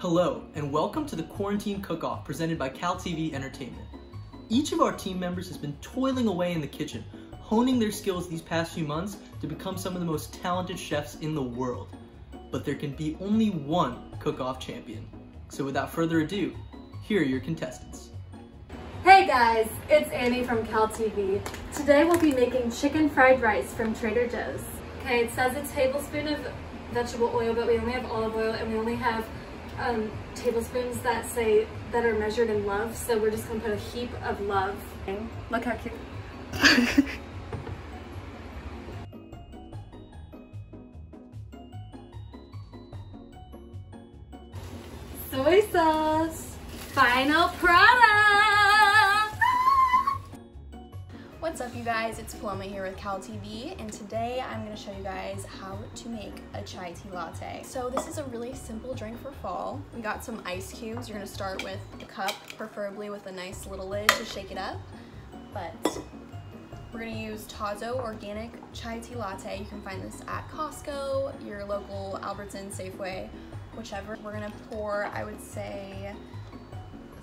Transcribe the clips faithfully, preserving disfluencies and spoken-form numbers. Hello, and welcome to the Quarantine Cook-Off presented by CalTV Entertainment. Each of our team members has been toiling away in the kitchen, honing their skills these past few months to become some of the most talented chefs in the world. But there can be only one cook-off champion. So without further ado, here are your contestants. Hey guys, it's Annie from CalTV. Today we'll be making chicken fried rice from Trader Joe's. Okay, it says a tablespoon of vegetable oil, but we only have olive oil and we only have Um, tablespoons that say that are measured in love, so we're just gonna put a heap of love. Look how cute. Soy sauce. Final product. What's up, you guys? It's Paloma here with CalTV, and today I'm going to show you guys how to make a chai tea latte. So this is a really simple drink for fall. We got some ice cubes. You're going to start with a cup, preferably with a nice little lid to shake it up. But we're going to use Tazo organic chai tea latte. You can find this at Costco, your local Albertson, Safeway, whichever. We're going to pour, I would say,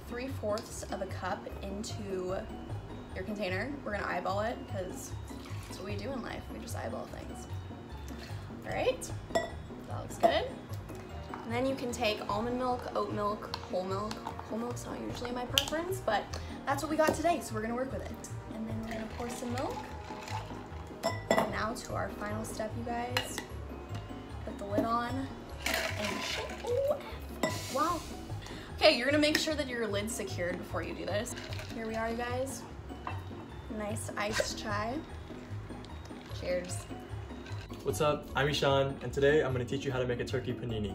three-fourths of a cup into your container. We're gonna eyeball it because that's what we do in life. We just eyeball things. All right, that looks good. And then you can take almond milk, oat milk, whole milk. Whole milk's not usually my preference, but that's what we got today, so we're gonna work with it. And then we're gonna pour some milk. And now to our final step, you guys. Put the lid on and shake. Wow. Okay, you're gonna make sure that your lid's secured before you do this. Here we are, you guys. Nice iced chai. Cheers. What's up? I'm Ishan, and today I'm going to teach you how to make a turkey panini.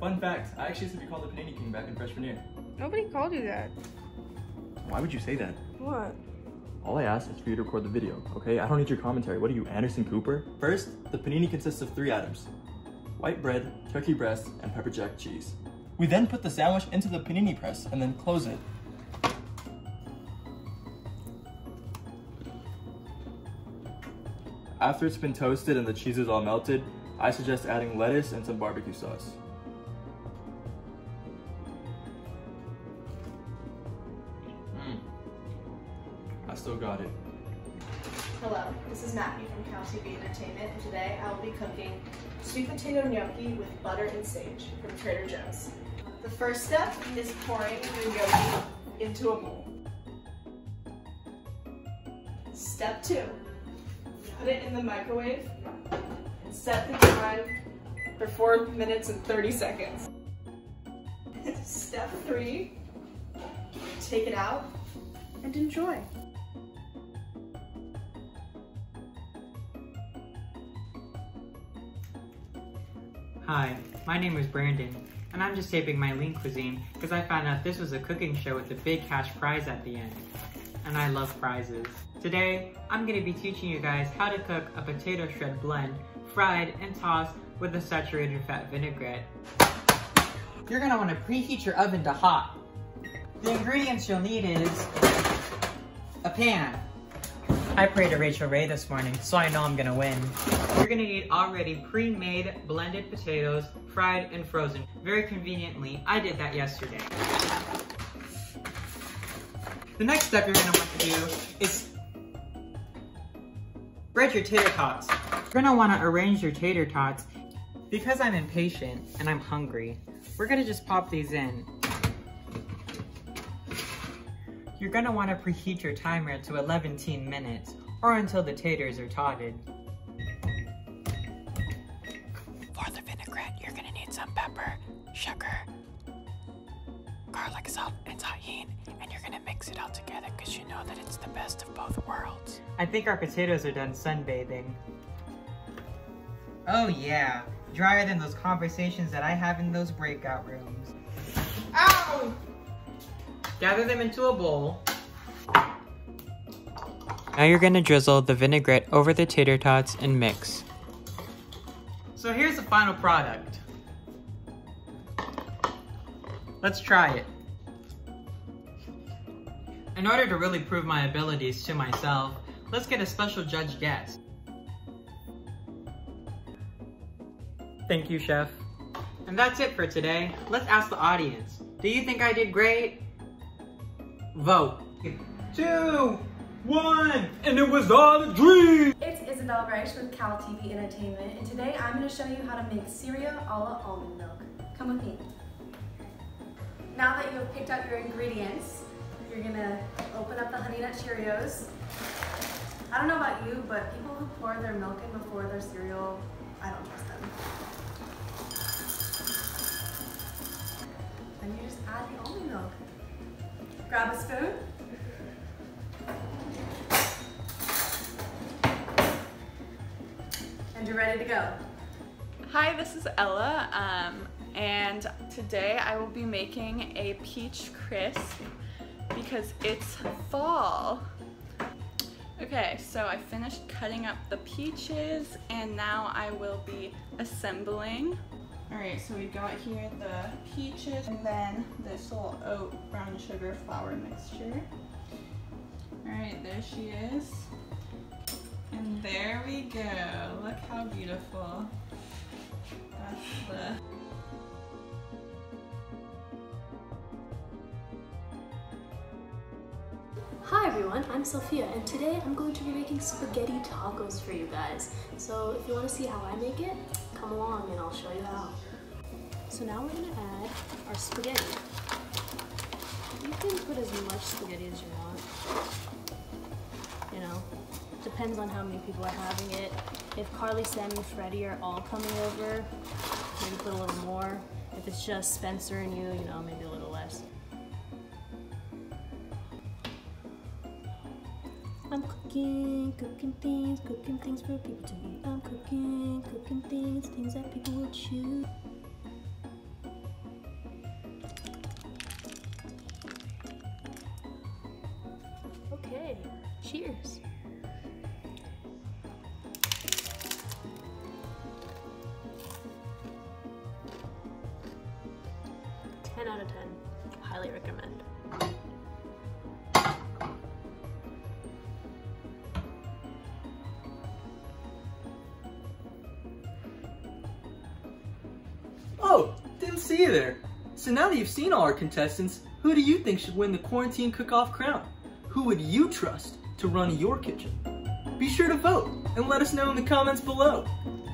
Fun fact, I actually used to be called the Panini King back in freshman year. Nobody called you that. Why would you say that? What? All I asked is for you to record the video, okay? I don't need your commentary. What are you, Anderson Cooper? First, the panini consists of three items: white bread, turkey breast, and pepper jack cheese. We then put the sandwich into the panini press and then close it. After it's been toasted and the cheese is all melted, I suggest adding lettuce and some barbecue sauce. Mmm, I still got it. Hello, this is Matthew from CalTV Entertainment, and today I will be cooking sweet potato gnocchi with butter and sage from Trader Joe's. The first step is pouring the gnocchi into a bowl. Step two. Put it in the microwave and set the time for four minutes and thirty seconds. Step three, take it out and enjoy. Hi, my name is Brandon, and I'm just taping my Lean Cuisine because I found out this was a cooking show with a big cash prize at the end. And I love prizes. Today, I'm gonna be teaching you guys how to cook a potato shred blend, fried and tossed with a saturated fat vinaigrette. You're gonna wanna preheat your oven to hot. The ingredients you'll need is a pan. I prayed to Rachel Ray this morning, so I know I'm gonna win. You're gonna need already pre-made blended potatoes, fried and frozen. Very conveniently, I did that yesterday. The next step you're going to want to do is bread your tater tots. You're going to want to arrange your tater tots. Because I'm impatient and I'm hungry, we're going to just pop these in. You're going to want to preheat your timer to eleven minutes or until the taters are totted. For the vinaigrette, you're going to need some pepper, sugar, garlic salt, and tahini, and you're gonna mix it all together because you know that it's the best of both worlds. I think our potatoes are done sunbathing. Oh yeah, drier than those conversations that I have in those breakout rooms. Ow! Gather them into a bowl. Now you're gonna drizzle the vinaigrette over the tater tots and mix. So here's the final product. Let's try it. In order to really prove my abilities to myself, let's get a special judge guest. Thank you, chef. And that's it for today. Let's ask the audience. Do you think I did great? Vote. Two, one, and it was all a dream! It's Isabel Reich with CalTV Entertainment, and today I'm going to show you how to make cereal a la almond milk. Come with me. Now that you have picked out your ingredients, you're going to open up the Honey Nut Cheerios. I don't know about you, but people who pour their milk in before their cereal, I don't trust them. Then you just add the almond milk. Grab a spoon. And you're ready to go. Hi, this is Ella, um, and today I will be making a peach crisp because it's fall. Okay, so I finished cutting up the peaches and now I will be assembling. Alright, so we got here the peaches and then this little oat brown sugar flour mixture. Alright, there she is. And there we go. Look how beautiful. That's the... Hi everyone, I'm Sophia, and today I'm going to be making spaghetti tacos for you guys. So if you want to see how I make it, come along and I'll show you how. So now we're going to add our spaghetti. You can put as much spaghetti as you want. You know, depends on how many people are having it. If Carly, Sam, and Freddie are all coming over, maybe put a little more. If it's just Spencer and you, you know, maybe a little less. I'm cooking, cooking things, cooking things for people to eat. I'm cooking, cooking things, things that people will choose. Okay, cheers. ten out of ten, highly recommend. Oh, didn't see you there. So now that you've seen all our contestants, who do you think should win the Quarantine Cook-Off crown? Who would you trust to run your kitchen? Be sure to vote and let us know in the comments below.